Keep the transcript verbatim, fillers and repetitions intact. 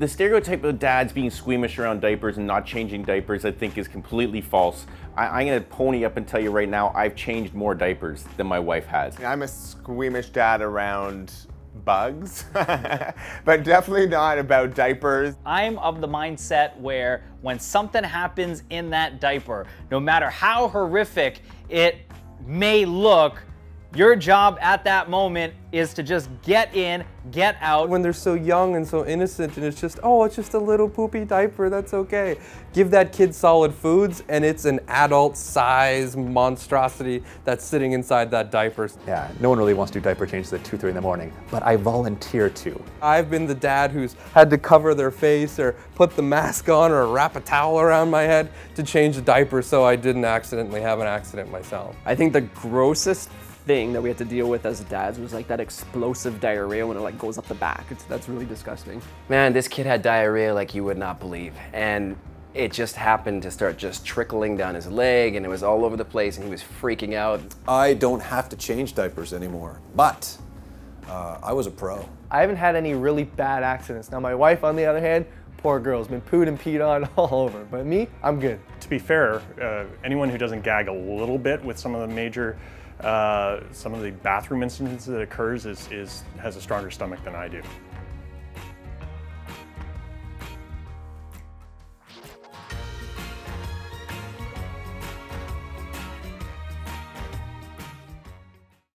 The stereotype of dads being squeamish around diapers and not changing diapers, I think, is completely false. I, I'm gonna pony up and tell you right now, I've changed more diapers than my wife has. I'm a squeamish dad around bugs, but definitely not about diapers. I'm of the mindset where when something happens in that diaper, no matter how horrific it may look, your job at that moment is to just get in, get out. When they're so young and so innocent and it's just, oh, it's just a little poopy diaper, that's okay. Give that kid solid foods and it's an adult size monstrosity that's sitting inside that diaper. Yeah, no one really wants to do diaper changes at two, three in the morning, but I volunteer to. I've been the dad who's had to cover their face or put the mask on or wrap a towel around my head to change the diaper so I didn't accidentally have an accident myself. I think the grossest thing that we had to deal with as dads was like that explosive diarrhea when it like goes up the back. It's, that's really disgusting. Man, this kid had diarrhea like you would not believe. And it just happened to start just trickling down his leg and it was all over the place and he was freaking out. I don't have to change diapers anymore, but uh, I was a pro. I haven't had any really bad accidents. Now my wife, on the other hand, poor girl's been pooed and peed on all over, but me, I'm good. To be fair, uh, anyone who doesn't gag a little bit with some of the major Uh, some of the bathroom incidents that occurs is, is has a stronger stomach than I do.